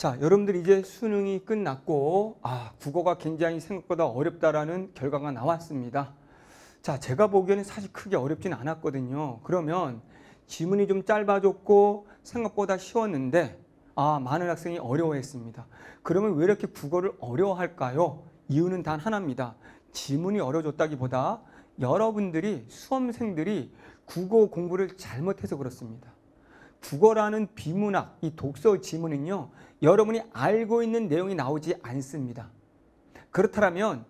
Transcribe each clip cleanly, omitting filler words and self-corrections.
자, 여러분들 이제 수능이 끝났고 국어가 굉장히 생각보다 어렵다라는 결과가 나왔습니다. 자, 제가 보기에는 사실 크게 어렵진 않았거든요. 그러면 지문이 좀 짧아졌고 생각보다 쉬웠는데 많은 학생이 어려워했습니다. 그러면 왜 이렇게 국어를 어려워할까요? 이유는 단 하나입니다. 지문이 어려워졌다기보다 여러분들이, 수험생들이 국어 공부를 잘못해서 그렇습니다. 국어라는 비문학, 이 독서 지문은요, 여러분이 알고 있는 내용이 나오지 않습니다. 그렇다면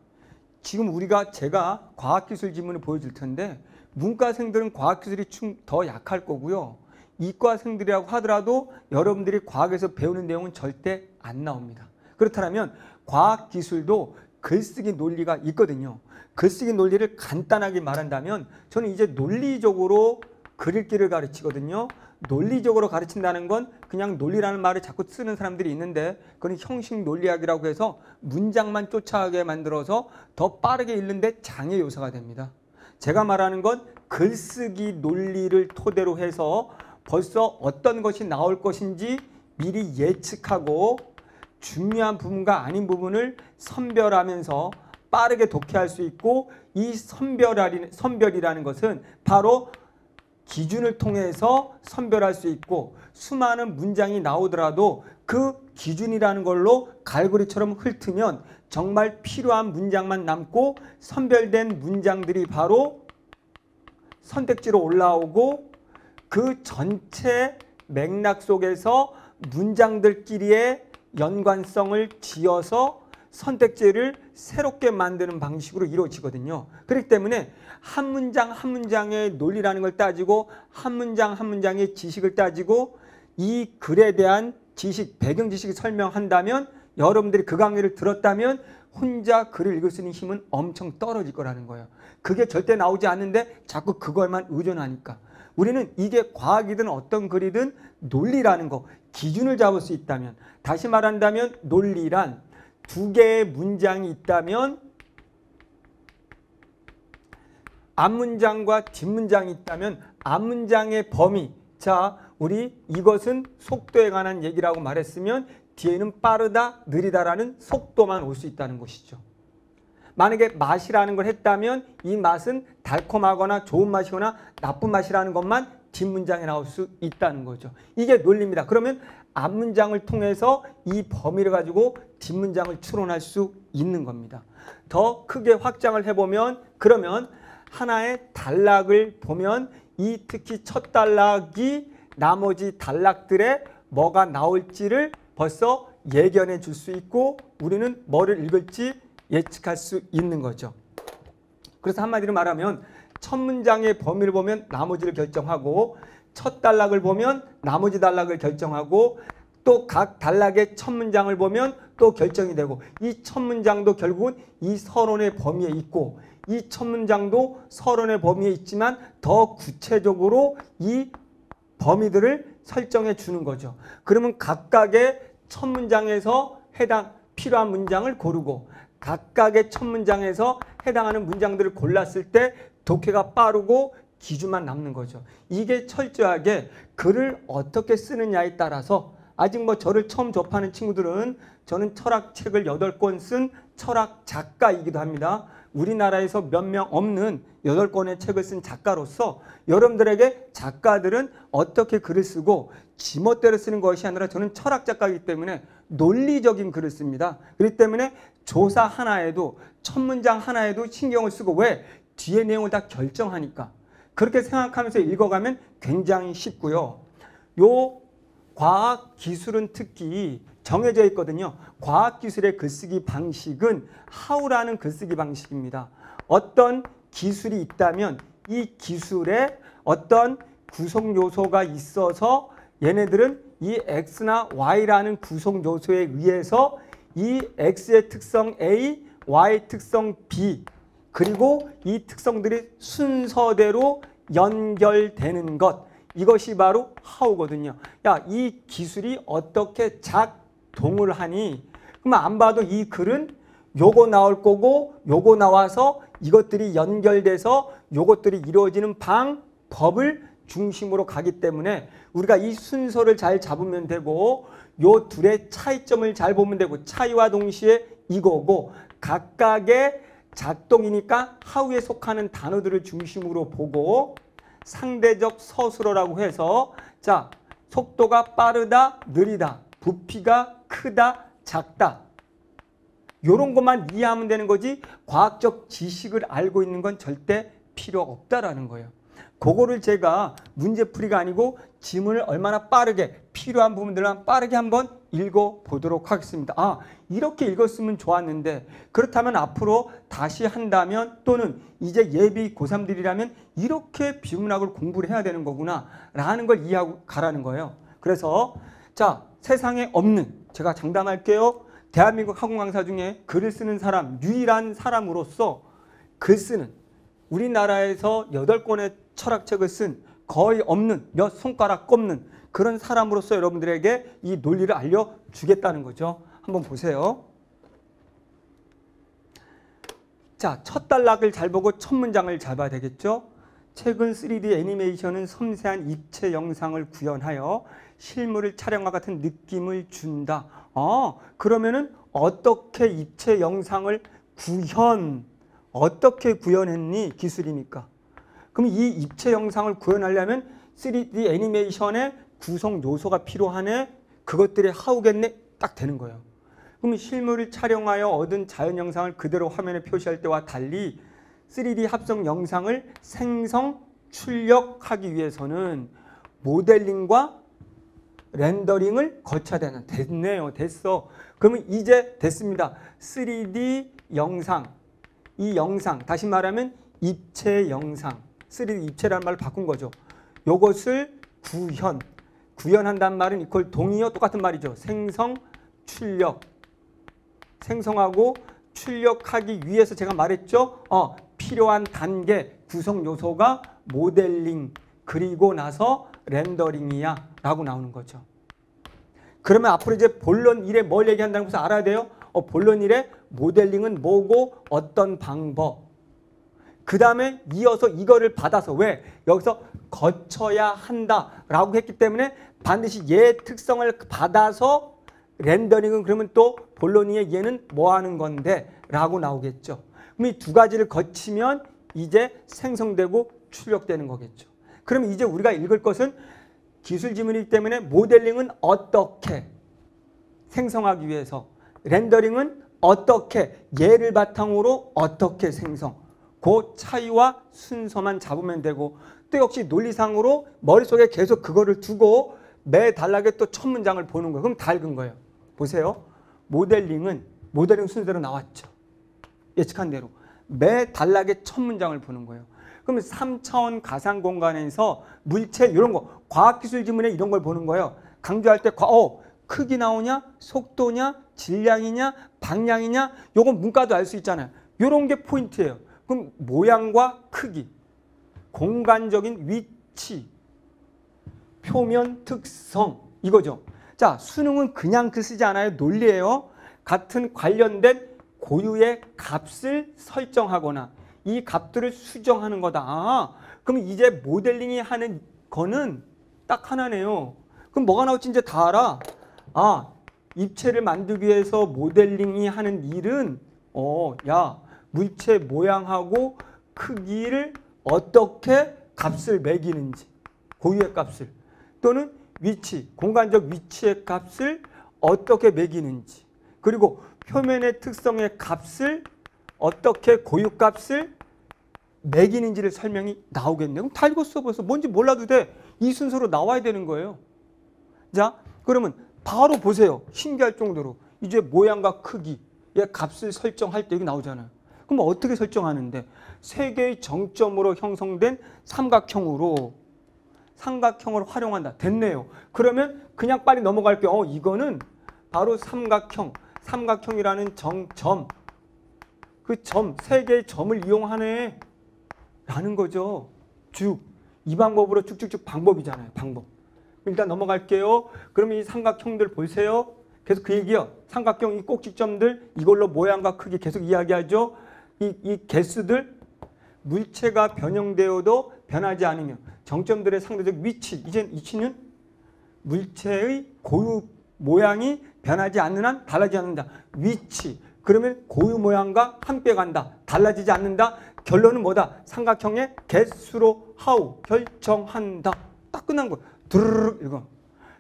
지금 제가 과학기술 지문을 보여줄 텐데, 문과생들은 과학기술이 더 약할 거고요. 이과생들이라고 하더라도 여러분들이 과학에서 배우는 내용은 절대 안 나옵니다. 그렇다면 과학기술도 글쓰기 논리가 있거든요. 글쓰기 논리를 간단하게 말한다면 저는 이제 논리적으로 글읽기를 가르치거든요. 논리적으로 가르친다는 건 그냥 논리라는 말을 자꾸 쓰는 사람들이 있는데, 그건 형식 논리학이라고 해서 문장만 쫓아가게 만들어서 더 빠르게 읽는데 장애 요소가 됩니다. 제가 말하는 건 글쓰기 논리를 토대로 해서 벌써 어떤 것이 나올 것인지 미리 예측하고 중요한 부분과 아닌 부분을 선별하면서 빠르게 독해할 수 있고, 이 선별이라는 것은 바로 기준을 통해서 선별할 수 있고, 수많은 문장이 나오더라도 그 기준이라는 걸로 갈고리처럼 훑으면 정말 필요한 문장만 남고, 선별된 문장들이 바로 선택지로 올라오고, 그 전체 맥락 속에서 문장들끼리의 연관성을 지어서 선택지를 새롭게 만드는 방식으로 이루어지거든요. 그렇기 때문에 한 문장 한 문장의 논리라는 걸 따지고, 한 문장 한 문장의 지식을 따지고, 이 글에 대한 지식, 배경 지식을 설명한다면, 여러분들이 그 강의를 들었다면 혼자 글을 읽을 수 있는 힘은 엄청 떨어질 거라는 거예요. 그게 절대 나오지 않는데 자꾸 그것만 의존하니까. 우리는 이게 과학이든 어떤 글이든 논리라는 거, 기준을 잡을 수 있다면, 다시 말한다면 논리란 두 개의 문장이 있다면, 앞문장과 뒷문장이 있다면 앞문장의 범위, 자, 우리 이것은 속도에 관한 얘기라고 말했으면 뒤에는 빠르다, 느리다라는 속도만 올 수 있다는 것이죠. 만약에 맛이라는 걸 했다면 이 맛은 달콤하거나 좋은 맛이거나 나쁜 맛이라는 것만 뒷문장에 나올 수 있다는 거죠. 이게 논리입니다. 그러면 앞문장을 통해서 이 범위를 가지고 뒷문장을 추론할 수 있는 겁니다. 더 크게 확장을 해보면, 그러면 하나의 단락을 보면 이 특히 첫 단락이 나머지 단락들의 뭐가 나올지를 벌써 예견해 줄 수 있고, 우리는 뭐를 읽을지 예측할 수 있는 거죠. 그래서 한마디로 말하면 첫 문장의 범위를 보면 나머지를 결정하고, 첫 단락을 보면 나머지 단락을 결정하고, 또 각 단락의 첫 문장을 보면 또 결정이 되고, 이 첫 문장도 결국은 이 서론의 범위에 있고, 이 첫 문장도 서론의 범위에 있지만 더 구체적으로 이 범위들을 설정해 주는 거죠. 그러면 각각의 첫 문장에서 필요한 문장을 고르고, 각각의 첫 문장에서 해당하는 문장들을 골랐을 때 독해가 빠르고 기준만 남는 거죠. 이게 철저하게 글을 어떻게 쓰느냐에 따라서, 아직 저를 처음 접하는 친구들은, 저는 철학책을 8권 쓴 철학 작가이기도 합니다. 우리나라에서 몇 명 없는 8권의 책을 쓴 작가로서, 여러분들에게 작가들은 어떻게 글을 쓰고 지멋대로 쓰는 것이 아니라, 저는 철학 작가이기 때문에 논리적인 글을 씁니다. 그렇기 때문에 조사 하나에도, 첫 문장 하나에도 신경을 쓰고, 왜? 뒤에 내용을 다 결정하니까. 그렇게 생각하면서 읽어가면 굉장히 쉽고요. 요 과학 기술은 특히 정해져 있거든요. 과학기술의 글쓰기 방식은 하우라는 글쓰기 방식입니다. 어떤 기술이 있다면 이 기술에 어떤 구성요소가 있어서 얘네들은 이 X나 Y라는 구성요소에 의해서 이 X의 특성 A, Y의 특성 B, 그리고 이 특성들이 순서대로 연결되는 것, 이것이 바로 하우거든요. 야, 이 기술이 어떻게 작동을 하니? 그러면 안 봐도 이 글은 요거 나올 거고, 요거 나와서 이것들이 연결돼서 요것들이 이루어지는 방법을 중심으로 가기 때문에 우리가 이 순서를 잘 잡으면 되고 요 둘의 차이점을 잘 보면 되고 차이와 동시에 이거고 각각의 작동이니까 하우에 속하는 단어들을 중심으로 보고 상대적 서술어라고 해서 자 속도가 빠르다, 느리다, 부피가 크다, 작다 요런 것만 이해하면 되는 거지 과학적 지식을 알고 있는 건 절대 필요 없다라는 거예요. 그거를 제가 문제풀이가 아니고 지문을 얼마나 빠르게 필요한 부분들만 빠르게 한번 읽어보도록 하겠습니다. 아 이렇게 읽었으면 좋았는데 그렇다면 앞으로 다시 한다면 또는 이제 예비 고3들이라면 이렇게 비문학을 공부를 해야 되는 거구나 라는 걸 이해하고 가라는 거예요. 그래서 자 세상에 없는 제가 장담할게요. 대한민국 학원 강사 중에 글을 쓰는 사람 유일한 사람으로서 글 쓰는 우리나라에서 8권의 철학책을 쓴 거의 없는 몇 손가락 꼽는 그런 사람으로서 여러분들에게 이 논리를 알려주겠다는 거죠. 한번 보세요. 자, 첫 단락을 잘 보고 첫 문장을 잘 봐야 되겠죠. 최근 3D 애니메이션은 섬세한 입체 영상을 구현하여 실물을 촬영과 같은 느낌을 준다. 그러면은 어떻게 입체 영상을 구현했니? 기술이니까. 그럼 이 입체 영상을 구현하려면 3D 애니메이션의 구성 요소가 필요하네. 그것들이 하우겠네. 딱 되는 거예요. 그럼 실물을 촬영하여 얻은 자연 영상을 그대로 화면에 표시할 때와 달리 3D 합성 영상을 생성, 출력하기 위해서는 모델링과 렌더링을 거쳐야 되는 됐네요. 됐어. 그러면 이제 됐습니다. 3D 영상. 이 영상, 다시 말하면 입체 영상, 3D 입체라는 말을 바꾼 거죠. 요것을 구현한다는 말은 이퀄 동의어 똑같은 말이죠. 생성, 출력. 생성하고 출력하기 위해서 제가 말했죠. 필요한 단계, 구성 요소가 모델링, 그리고 나서 렌더링이야 라고 나오는 거죠. 그러면 앞으로 이제 본론 1에 뭘 얘기한다는 것을 알아야 돼요. 본론 1에 모델링은 뭐고 어떤 방법. 그 다음에 이어서 이거를 받아서 왜? 여기서 거쳐야 한다라고 했기 때문에 반드시 얘의 특성을 받아서 렌더링은 그러면 또 본론 2에 얘는 뭐 하는 건데? 라고 나오겠죠. 그럼 이 두 가지를 거치면 이제 생성되고 출력되는 거겠죠. 그럼 이제 우리가 읽을 것은 기술 지문이기 때문에 모델링은 어떻게 생성하기 위해서 렌더링은 어떻게 얘를 바탕으로 어떻게 생성 그 차이와 순서만 잡으면 되고 또 역시 논리상으로 머릿속에 계속 그거를 두고 매 단락에 또 첫 문장을 보는 거예요. 그럼 다 읽은 거예요. 보세요. 모델링은 모델링 순서대로 나왔죠. 예측한 대로 매 단락에 첫 문장을 보는 거예요. 그러면 3차원 가상 공간에서 물체 이런 거 과학기술 지문에 이런 걸 보는 거예요. 강조할 때 크기 나오냐 속도냐 질량이냐 방향이냐 요건 문과도 알 수 있잖아요. 이런 게 포인트예요. 그럼 모양과 크기 공간적인 위치 표면 특성 이거죠. 자 수능은 그냥 글 쓰지 않아요. 논리예요. 같은 관련된 고유의 값을 설정하거나 이 값들을 수정하는 거다. 그럼 이제 모델링이 하는 거는 딱 하나네요. 그럼 뭐가 나올지 이제 다 알아. 입체를 만들기 위해서 모델링이 하는 일은 물체 모양하고 크기를 어떻게 값을 매기는지 고유의 값을 또는 위치, 공간적 위치의 값을 어떻게 매기는지 그리고 표면의 특성의 값을 어떻게 고유값을 매기는지를 설명이 나오겠네요. 그럼 다 읽었어 벌써. 뭔지 몰라도 돼. 이 순서로 나와야 되는 거예요. 자, 그러면 바로 보세요. 신기할 정도로. 이제 모양과 크기, 얘 값을 설정할 때 여기 나오잖아요. 그럼 어떻게 설정하는데? 세 개의 정점으로 형성된 삼각형을 활용한다. 됐네요. 그러면 그냥 빨리 넘어갈게요. 이거는 바로 삼각형이라는 정점. 그 점, 세 개의 점을 이용하네 라는 거죠. 이 방법으로 쭉쭉쭉 방법이잖아요. 방법. 일단 넘어갈게요. 그러면 이 삼각형들 보세요. 계속 그 얘기요. 삼각형 이 꼭지점들 이걸로 모양과 크기 계속 이야기하죠. 이 개수들 물체가 변형되어도 변하지 않으며 정점들의 상대적 위치, 이치는 물체의 고유 모양이 변하지 않는 한 달라지지 않는다. 위치, 그러면 고유 모양과 함께 간다. 달라지지 않는다. 결론은 뭐다? 삼각형의 개수로 하우 결정한다. 딱 끝난 거야. 드르륵 이거.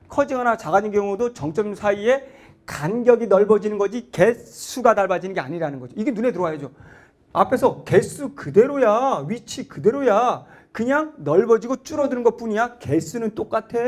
커지거나 작아진 경우도 정점 사이에 간격이 넓어지는 거지 개수가 닳아지는 게 아니라는 거죠. 이게 눈에 들어와야죠. 앞에서 개수 그대로야. 위치 그대로야. 그냥 넓어지고 줄어드는 것뿐이야. 개수는 똑같아.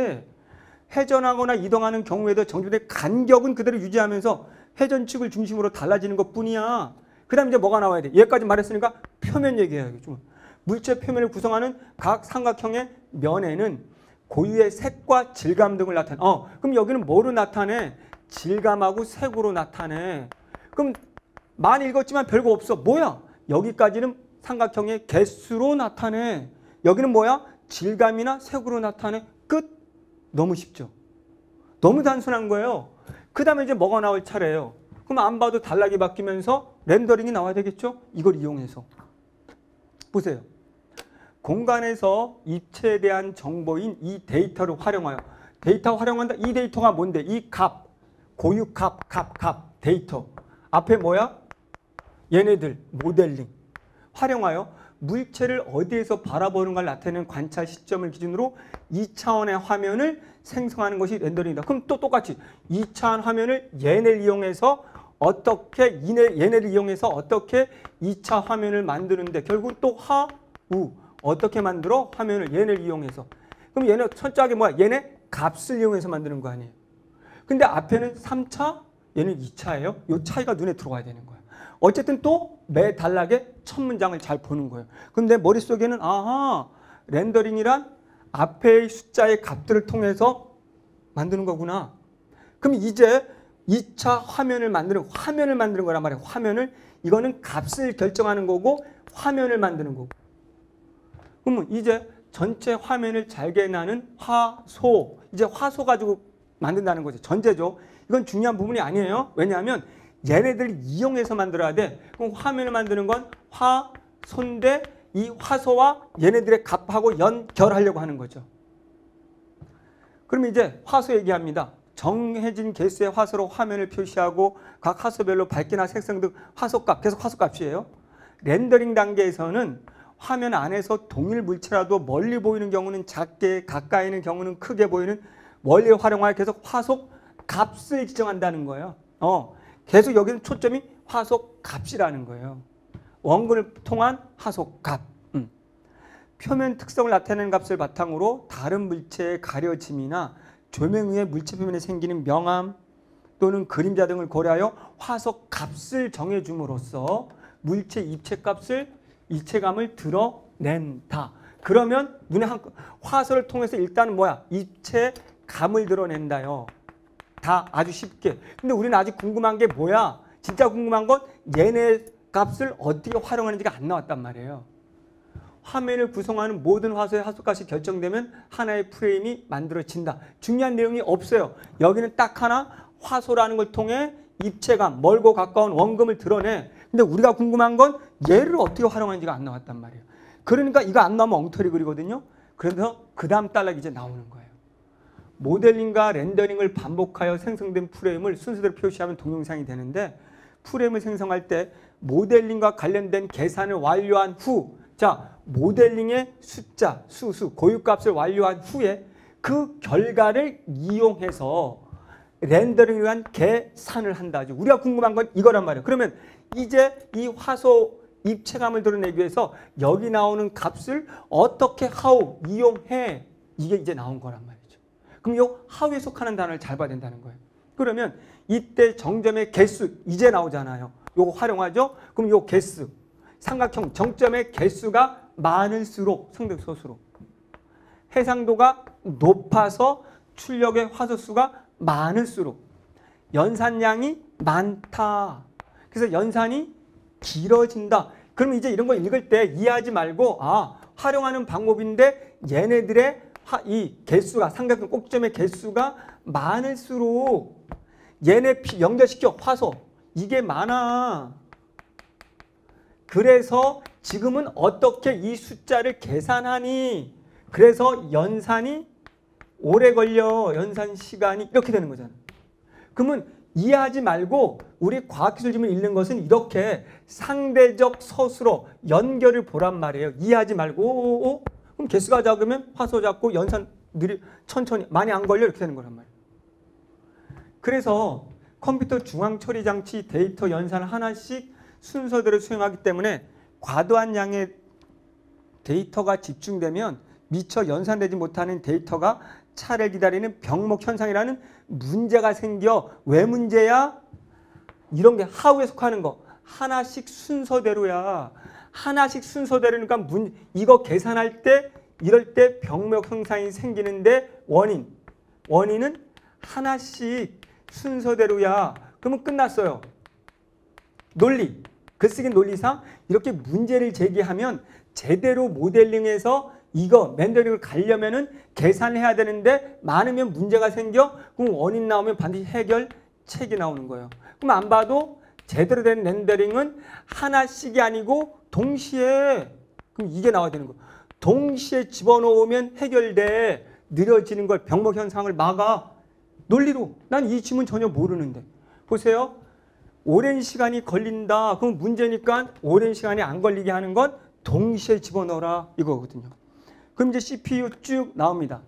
회전하거나 이동하는 경우에도 정점의 간격은 그대로 유지하면서 회전축을 중심으로 달라지는 것뿐이야. 그 다음에 이제 뭐가 나와야 돼? 얘까지 말했으니까 표면 얘기해야죠. 물체 표면을 구성하는 각 삼각형의 면에는 고유의 색과 질감 등을 나타내. 그럼 여기는 뭐로 나타내? 질감하고 색으로 나타내. 그럼 많이 읽었지만 별거 없어. 뭐야? 여기까지는 삼각형의 개수로 나타내. 여기는 뭐야? 질감이나 색으로 나타내. 끝. 너무 쉽죠? 너무 단순한 거예요. 그 다음에 이제 뭐가 나올 차례예요. 그럼 안 봐도 단락이 바뀌면서 렌더링이 나와야 되겠죠? 이걸 이용해서. 보세요. 공간에서 입체에 대한 정보인 이 데이터를 활용하여. 데이터 활용한다. 이 데이터가 뭔데? 이 값. 고유 값. 데이터. 앞에 뭐야? 얘네들. 모델링. 활용하여. 물체를 어디에서 바라보는가를 나타내는 관찰 시점을 기준으로 2차원의 화면을 생성하는 것이 렌더링이다. 그럼 또 똑같이 2차원 화면을 얘네를 이용해서 어떻게 2차 화면을 만드는데 결국 또 하우 어떻게 만들어? 화면을 얘네를 이용해서. 그럼 얘네 철저하게 뭐야? 얘네 값을 이용해서 만드는 거 아니에요. 근데 앞에는 3차, 얘는 2차예요. 이 차이가 눈에 들어와야 되는 거예요. 어쨌든 또 매 단락의 첫 문장을 잘 보는 거예요. 그럼 내 머릿속에는 아하, 렌더링이란 앞의 숫자의 값들을 통해서 만드는 거구나. 그럼 이제 2차 화면을 만드는 거란 말이에요. 화면을, 이거는 값을 결정하는 거고 화면을 만드는 거고. 그러면 이제 전체 화면을 잘게 나는 화소, 이제 화소 가지고 만든다는 거죠. 전제죠. 이건 중요한 부분이 아니에요. 왜냐하면 얘네들을 이용해서 만들어야 돼. 그럼 화면을 만드는 건 화소인데 이 화소와 얘네들의 값하고 연결하려고 하는 거죠. 그럼 이제 화소 얘기합니다. 정해진 개수의 화소로 화면을 표시하고 각 화소별로 밝기나 색상 등 화소값, 계속 화소값이에요. 렌더링 단계에서는 화면 안에서 동일 물체라도 멀리 보이는 경우는 작게, 가까이 있는 경우는 크게 보이는 멀리 활용하여 계속 화소값을 지정한다는 거예요. 계속 여기는 초점이 화소값이라는 거예요. 원근을 통한 화소값. 표면 특성을 나타내는 값을 바탕으로 다른 물체의 가려짐이나 조명의 물체 표면에 생기는 명암 또는 그림자 등을 고려하여 화소값을 정해줌으로써 물체 입체값을, 입체감을 드러낸다. 그러면 눈에 화소를 통해서 일단 뭐야? 입체감을 드러낸다요. 다 아주 쉽게. 근데 우리는 아직 궁금한 게 뭐야? 진짜 궁금한 건 얘네 값을 어떻게 활용하는지가 안 나왔단 말이에요. 화면을 구성하는 모든 화소의 화소값이 결정되면 하나의 프레임이 만들어진다. 중요한 내용이 없어요. 여기는 딱 하나, 화소라는 걸 통해 입체감, 멀고 가까운 원금을 드러내. 근데 우리가 궁금한 건 얘를 어떻게 활용하는지가 안 나왔단 말이에요. 그러니까 이거 안 나오면 엉터리 그리거든요. 그래서 그 다음 단락이 이제 나오는 거예요. 모델링과 렌더링을 반복하여 생성된 프레임을 순서대로 표시하면 동영상이 되는데, 프레임을 생성할 때 모델링과 관련된 계산을 완료한 후, 자, 모델링의 숫자, 수수, 고유값을 완료한 후에 그 결과를 이용해서 렌더링을 위한 계산을 한다죠. 우리가 궁금한 건 이거란 말이에요. 그러면 이제 이 화소 입체감을 드러내기 위해서 여기 나오는 값을 어떻게 how 이용해, 이게 이제 나온 거란 말이죠. 그럼 요 how에 속하는 단어를 잘 봐야 된다는 거예요. 그러면 이때 정점의 개수 이제 나오잖아요. 요거 활용하죠. 그럼 요 개수, 삼각형 정점의 개수가 많을수록 상대소수로, 해상도가 높아서 출력의 화소수가 많을수록 연산량이 많다. 그래서 연산이 길어진다. 그럼 이제 이런 거 읽을 때 이해하지 말고 활용하는 방법인데 얘네들의 이 개수가, 삼각형 꼭지점의 개수가 많을수록 얘네 연결시켜 화소 이게 많아. 그래서 지금은 어떻게 이 숫자를 계산하니? 그래서 연산이 오래 걸려. 연산 시간이 이렇게 되는 거잖아. 그러면 이해하지 말고 우리 과학기술지문 읽는 것은 이렇게 상대적 서술어 연결을 보란 말이에요. 이해하지 말고 오오오. 그럼 개수가 작으면 화소 작고 연산 느리 천천히 많이 안 걸려 이렇게 되는 거란 말이에요. 그래서 컴퓨터 중앙 처리 장치 데이터 연산 하나씩 순서대로 수행하기 때문에 과도한 양의 데이터가 집중되면 미처 연산되지 못하는 데이터가 차를 기다리는 병목 현상이라는 문제가 생겨. 왜 문제야? 이런 게 하우에 속하는 거. 하나씩 순서대로야. 하나씩 순서대로니까 이거 계산할 때 이럴 때 병목 현상이 생기는데 원인은 하나씩 순서대로야. 그러면 끝났어요. 논리. 글쓰기 논리상 이렇게 문제를 제기하면 제대로 모델링해서 이거 맨델링을 가려면은 계산해야 되는데 많으면 문제가 생겨. 그럼 원인 나오면 반드시 해결책이 나오는 거예요. 그럼 안 봐도 제대로 된 렌더링은 하나씩이 아니고 동시에. 그럼 이게 나와야 되는 거예요. 동시에 집어넣으면 해결돼. 느려지는 걸 병목 현상을 막아. 논리로. 난 이 질문 전혀 모르는데. 보세요. 오랜 시간이 걸린다. 그럼 문제니까 오랜 시간이 안 걸리게 하는 건 동시에 집어넣어라 이거거든요. 그럼 이제 CPU 쭉 나옵니다.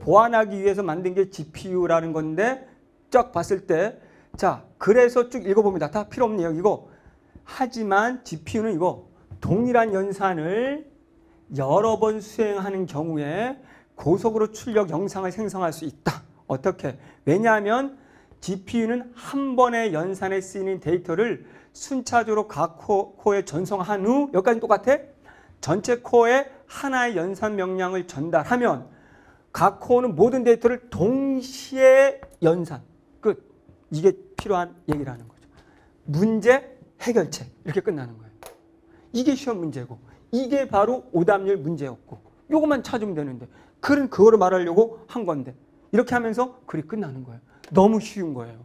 보완하기 위해서 만든 게 GPU라는 건데 쫙 봤을 때 자, 그래서 쭉 읽어봅니다. 다 필요 없네요. 이거. 하지만 GPU는 이거 동일한 연산을 여러 번 수행하는 경우에 고속으로 출력 영상을 생성할 수 있다. 어떻게? 왜냐하면 GPU는 한 번의 연산에 쓰이는 데이터를 순차적으로 각 코어에 전송한 후 여기까지 똑같아? 전체 코어에 하나의 연산 명령을 전달하면 각 코어는 모든 데이터를 동시에 연산. 끝. 이게 필요한 얘기라는 거죠. 문제, 해결책. 이렇게 끝나는 거예요. 이게 시험 문제고 이게 바로 오답률 문제였고 요것만 찾으면 되는데 글은 그거를 말하려고 한 건데 이렇게 하면서 글이 끝나는 거예요. 너무 쉬운 거예요.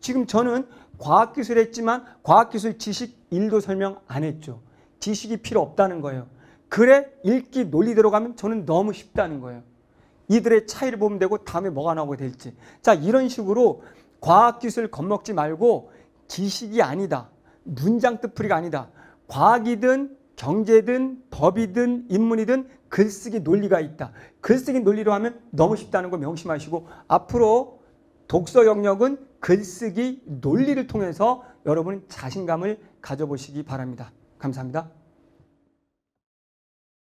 지금 저는 과학기술 했지만 과학기술 지식 1도 설명 안 했죠. 지식이 필요 없다는 거예요. 그래 읽기 논리대로 가면 저는 너무 쉽다는 거예요. 이들의 차이를 보면 되고 다음에 뭐가 나오게 될지. 자, 이런 식으로 과학기술 겁먹지 말고 지식이 아니다. 문장 뜻풀이가 아니다. 과학이든 경제든 법이든 인문이든 글쓰기 논리가 있다. 글쓰기 논리로 하면 너무 쉽다는 거 명심하시고 앞으로 독서 영역은 글쓰기 논리를 통해서 여러분 자신감을 가져보시기 바랍니다. 감사합니다.